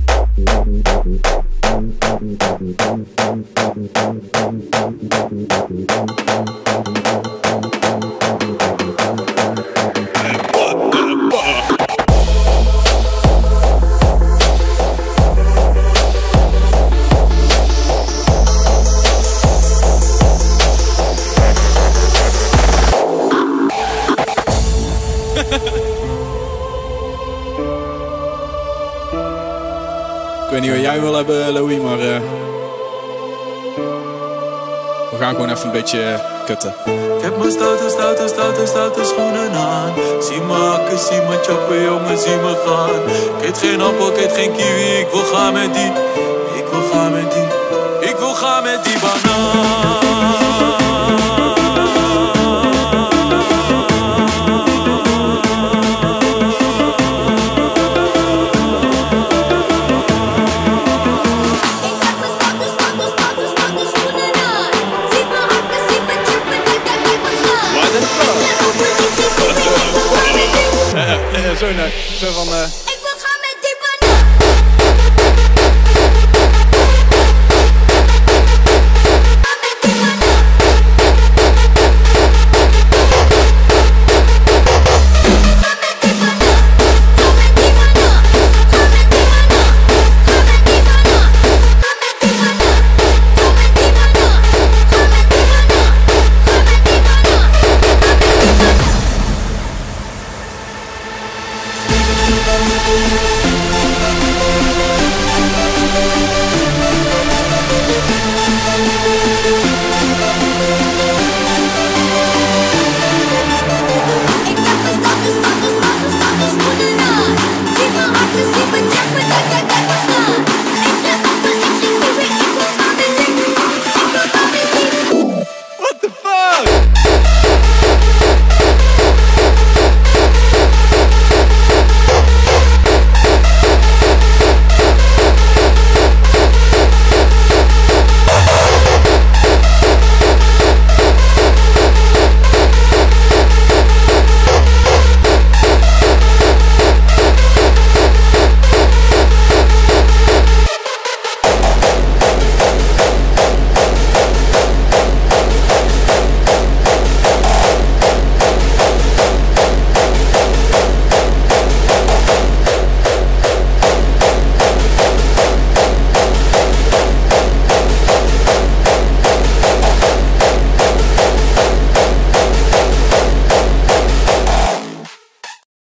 Ik weet niet wat jij wil hebben, Louis, maar we gaan gewoon even een beetje kutten. Ik heb mijn stoute schoenen aan. Zie me hakken, zie me choppen, jongen, zie me gaan. Ik eet geen appel, ik eet geen kiwi, ik wil gaan met die. Ik wil gaan met die, ik wil gaan met die banaan. Zo van